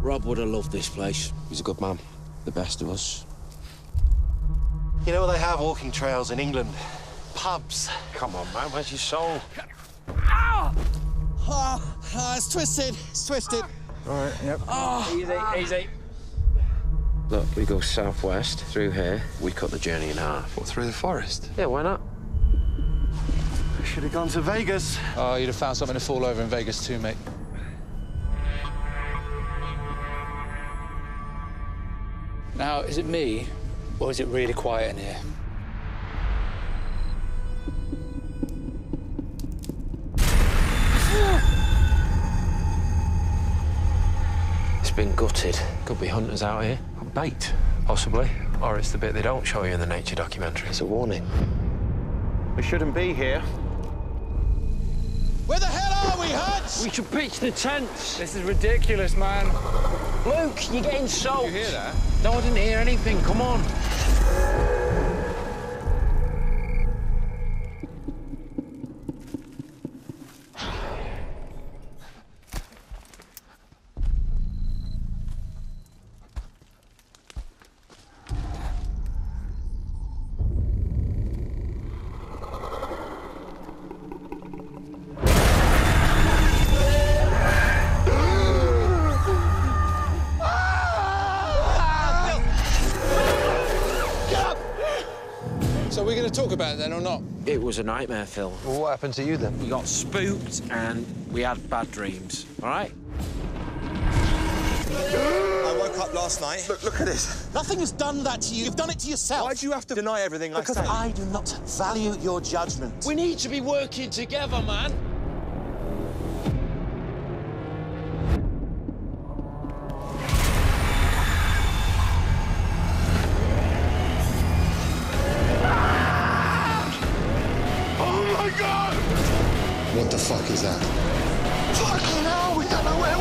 Rob would have loved this place. He's a good man, the best of us. You know what they have walking trails in England? Pubs. Come on, man, where's your soul? Ah! Oh, it's twisted, it's twisted. All right, yep. Oh, easy, easy. Look, we go southwest through here. We cut the journey in half. What, through the forest? Yeah, why not? I should have gone to Vegas. Oh, you'd have found something to fall over in Vegas too, mate. Now, is it me, or is it really quiet in here? It's been gutted. Could be hunters out here. Bait, possibly. Or it's the bit they don't show you in the nature documentary. It's a warning. We shouldn't be here. Where the hell are we, Hutz? We should pitch the tents. This is ridiculous, man. Luke, you're getting soaked. Did you hear that? No, I didn't hear anything. Come on. Talk about it then or not? It was a nightmare, Phil. Well, what happened to you then? We got spooked and we had bad dreams, all right? I woke up last night. Look at this. Nothing has done that to you. You've done it to yourself. Why do you have to deny everything I say? Because I do not value your judgment. We need to be working together, man. What the fuck is that? Fucking hell, we don't know where